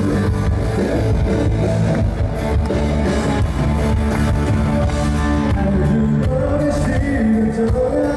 I do understand.